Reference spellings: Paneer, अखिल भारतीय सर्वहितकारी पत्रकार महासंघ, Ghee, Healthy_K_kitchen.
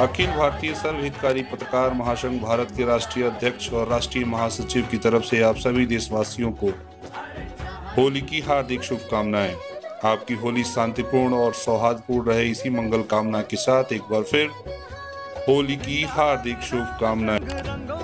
अखिल भारतीय सर्वहितकारी पत्रकार महासंघ भारत के राष्ट्रीय अध्यक्ष और राष्ट्रीय महासचिव की तरफ से आप सभी देशवासियों को होली की हार्दिक शुभकामनाएं। आपकी होली शांतिपूर्ण और सौहार्दपूर्ण रहे, इसी मंगल कामना के साथ एक बार फिर होली की हार्दिक शुभकामनाएं।